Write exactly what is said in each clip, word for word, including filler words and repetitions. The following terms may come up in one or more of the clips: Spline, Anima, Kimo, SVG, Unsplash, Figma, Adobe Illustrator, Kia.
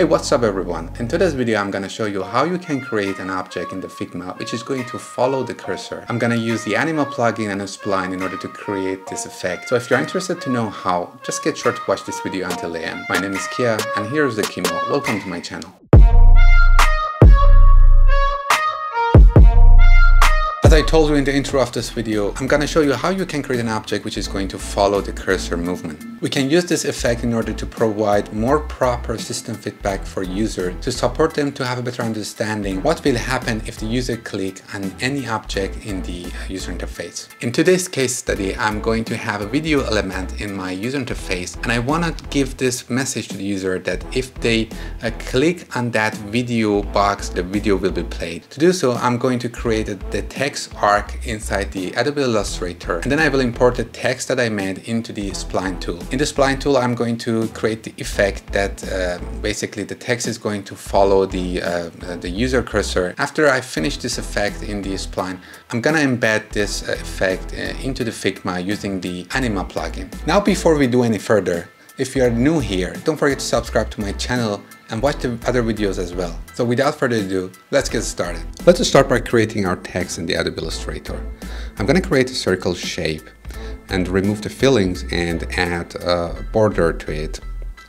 Hey, what's up everyone? In today's video I'm gonna show you how you can create an object in the Figma which is going to follow the cursor. I'm gonna use the Anima plugin and Spline in order to create this effect. So if you're interested to know how, just get sure to watch this video until the end. My name is Kia and here's the Kimo. Welcome to my channel. As I told you in the intro of this video, I'm gonna show you how you can create an object which is going to follow the cursor movement. We can use this effect in order to provide more proper system feedback for users to support them to have a better understanding what will happen if the user click on any object in the user interface. In today's case study, I'm going to have a video element in my user interface and I want to give this message to the user that if they uh, click on that video box, the video will be played. To do so, I'm going to create a, the text arc inside the Adobe Illustrator and then I will import the text that I made into the Spline tool. In the Spline tool, I'm going to create the effect that uh, basically the text is going to follow the, uh, the user cursor. After I finish this effect in the Spline, I'm gonna embed this effect uh, into the Figma using the Anima plugin. Now, before we do any further, if you are new here, don't forget to subscribe to my channel and watch the other videos as well. So without further ado, let's get started. Let's start by creating our text in the Adobe Illustrator. I'm gonna create a circle shape and remove the fillings and add a border to it.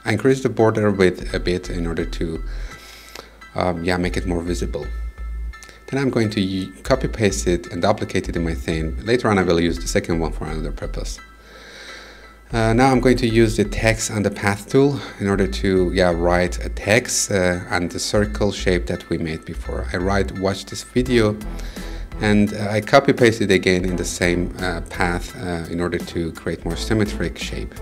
I increase the border width a bit in order to um, yeah, make it more visible. Then I'm going to copy paste it and duplicate it in my theme. Later on I will use the second one for another purpose. Uh, now I'm going to use the text on the path tool in order to yeah, write a text uh, on the circle shape that we made before. I write watch this video. And uh, I copy paste it again in the same uh, path uh, in order to create more symmetric shape.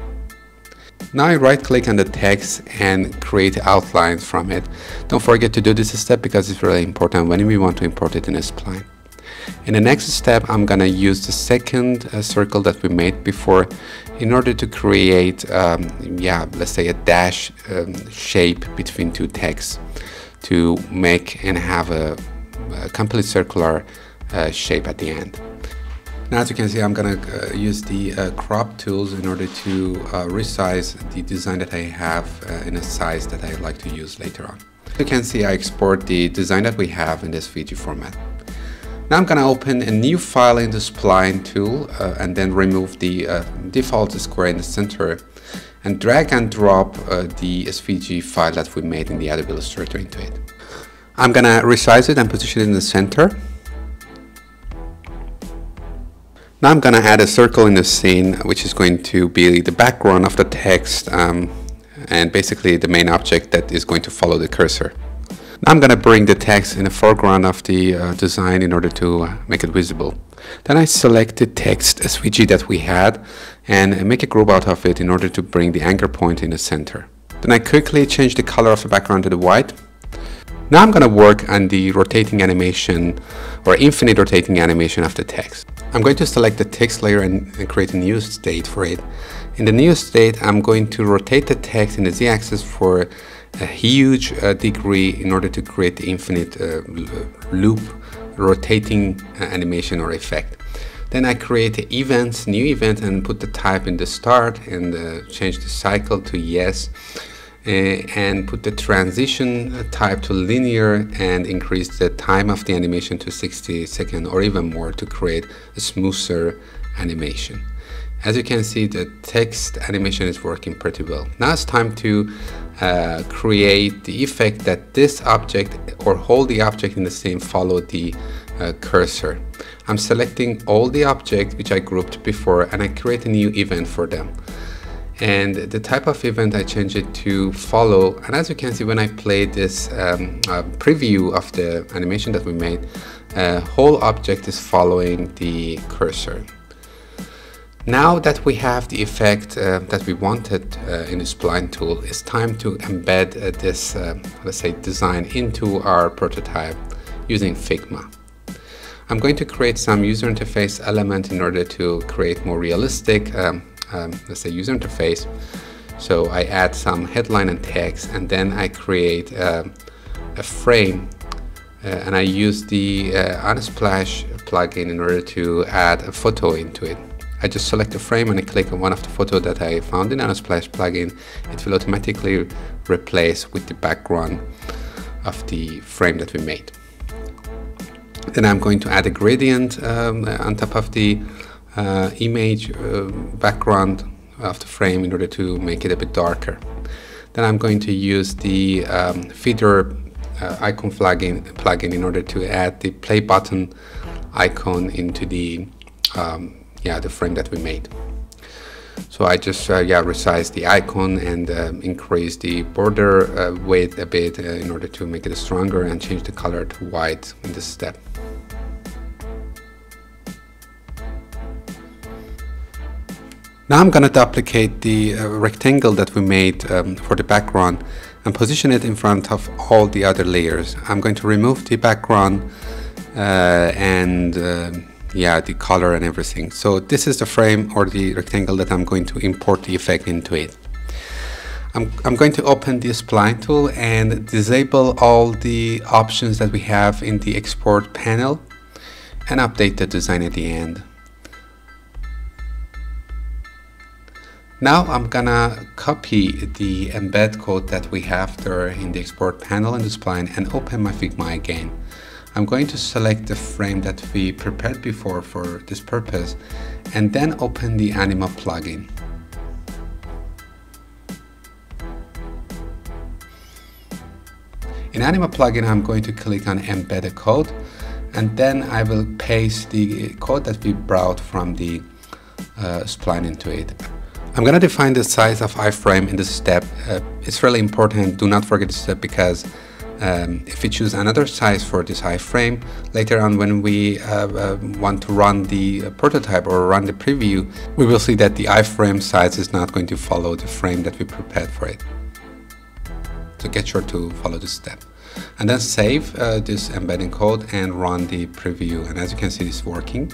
Now I right click on the text and create outlines from it. Don't forget to do this step because it's really important when we want to import it in a spline. In the next step I'm gonna use the second uh, circle that we made before in order to create um, yeah, let's say a dash um, shape between two texts to make and have a, a complete circular Uh, shape at the end. Now, as you can see, I'm gonna uh, use the uh, crop tools in order to uh, resize the design that I have uh, in a size that I like to use later on. As you can see, I export the design that we have in this S V G format. Now I'm gonna open a new file in the Spline tool uh, and then remove the uh, default square in the center and drag and drop uh, the S V G file that we made in the Adobe Illustrator into it. I'm gonna resize it and position it in the center. Now I'm gonna add a circle in the scene, which is going to be the background of the text um, and basically the main object that is going to follow the cursor. Now I'm gonna bring the text in the foreground of the uh, design in order to uh, make it visible. Then I select the text S V G that we had and make a group out of it in order to bring the anchor point in the center. Then I quickly change the color of the background to the white. Now I'm gonna work on the rotating animation or infinite rotating animation of the text. I'm going to select the text layer and, and create a new state for it. In the new state, I'm going to rotate the text in the z-axis for a huge uh, degree in order to create the infinite uh, loop rotating uh, animation or effect. Then I create the events, new event, and put the type in the start and uh, change the cycle to yes. Uh, and put the transition type to linear and increase the time of the animation to sixty seconds or even more to create a smoother animation. As you can see, the text animation is working pretty well. Now it's time to uh, create the effect that this object or hold the object in the same follow the uh, cursor. I'm selecting all the objects which I grouped before and I create a new event for them. And the type of event I change it to follow, and as you can see when I play this um, uh, preview of the animation that we made, uh, whole object is following the cursor. Now that we have the effect uh, that we wanted uh, in the Spline tool, it's time to embed uh, this uh, let's say design into our prototype using Figma. I'm going to create some user interface element in order to create more realistic um, Um, let's say user interface. So I add some headline and text and then I create uh, a frame uh, and I use the uh, Unsplash plugin in order to add a photo into it. I just select a frame and I click on one of the photos that I found in Unsplash plugin. It will automatically replace with the background of the frame that we made. Then I'm going to add a gradient um, on top of the uh, image uh, background of the frame in order to make it a bit darker. Then I'm going to use the um, feeder uh, icon plugin, plugin in order to add the play button icon into the um, yeah the frame that we made. So I just uh, yeah resize the icon and um, increase the border uh, weight a bit uh, in order to make it stronger, and change the color to white in this step. Now I'm going to duplicate the uh, rectangle that we made um, for the background and position it in front of all the other layers. I'm going to remove the background uh, and uh, yeah, the color and everything. So this is the frame or the rectangle that I'm going to import the effect into it. I'm, I'm going to open the Spline tool and disable all the options that we have in the export panel and update the design at the end. Now I'm gonna copy the embed code that we have there in the export panel in the Spline and open my Figma again. I'm going to select the frame that we prepared before for this purpose and then open the Anima plugin. In Anima plugin, I'm going to click on embed a code and then I will paste the code that we brought from the uh, Spline into it. I'm going to define the size of iframe in this step. Uh, it's really important, do not forget this step, because um, if we choose another size for this iframe, later on when we uh, uh, want to run the uh, prototype or run the preview, we will see that the iframe size is not going to follow the frame that we prepared for it. So get sure to follow this step. And then save uh, this embedding code and run the preview. And as you can see, it's working.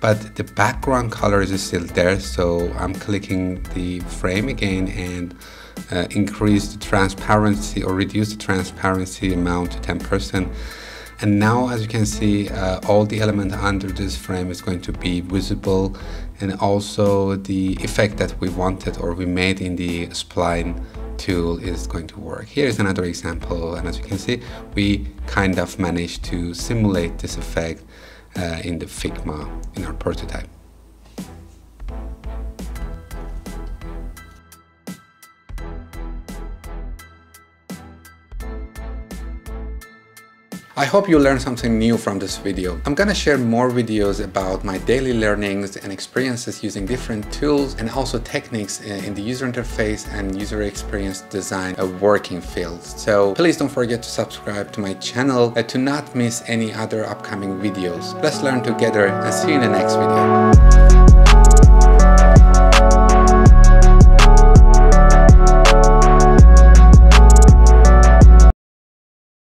But the background color is still there, so I'm clicking the frame again and uh, increase the transparency or reduce the transparency amount to ten percent. And now, as you can see, uh, all the element under this frame is going to be visible, and also the effect that we wanted or we made in the Spline tool is going to work. Here is another example, and as you can see, we kind of managed to simulate this effect Uh, in the Figma in our prototype. I hope you learned something new from this video. I'm gonna share more videos about my daily learnings and experiences using different tools and also techniques in the user interface and user experience design of working fields. So please don't forget to subscribe to my channel to not miss any other upcoming videos. Let's learn together and see you in the next video.